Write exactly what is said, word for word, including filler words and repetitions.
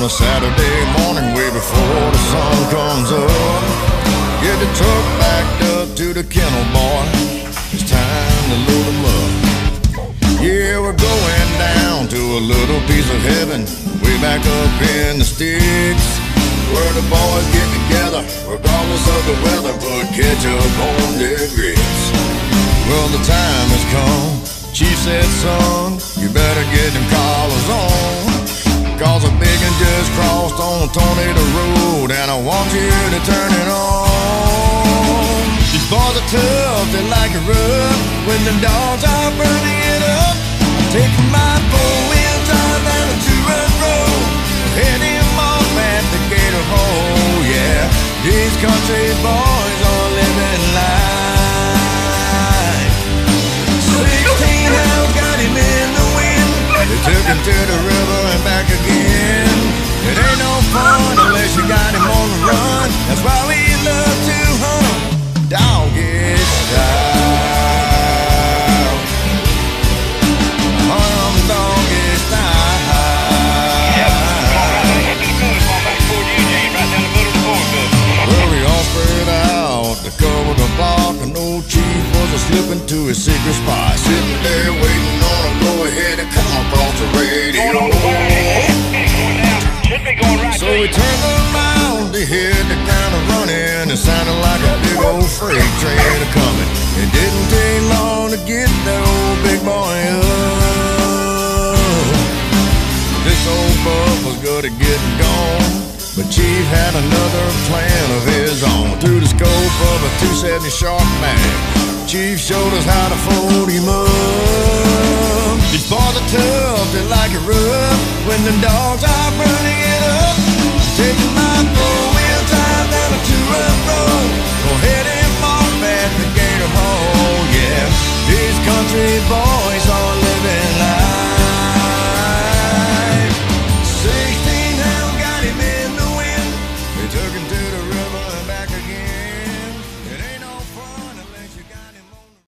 on a Saturday morning way before the sun comes up. Get the truck backed up to the kennel, boy. It's time to load 'em up. Yeah, we're going down to a little piece of heaven way back up in the sticks, where the boys get together regardless of the weather, but catch up on their grits. Well, the time has come. Chief said, son, you better get them collars on, 'cause a biggin' just crossed on Tornado Road, and I want you to turn it on. These boys are tough, they like it rough. When the dogs are burning it up, I'm taking my four-wheel drive down a two-run road, head him off at the gator hole. Yeah, these country boys are living life. Sixteen hounds got him in the wind. They took him to the river and back again. It ain't no fun unless you got him on the run. That's why we love to hunt 'em, doggy style. Hunt 'em doggy style. Well, we all spread out to cover the block, and old Chief was a slipping to his secret spot, sitting there waiting on a go ahead to come across the radio. So we turned around to hear the kind of running. It sounded like a big old freight train a-coming. It didn't take long to get that old big boy up. This old buck was good at getting gone, but Chief had another plan of his own. Through the scope of a two seventy Sharp mag, Chief showed us how to fold him up. These boys are tough, they like it rough. When the dogs are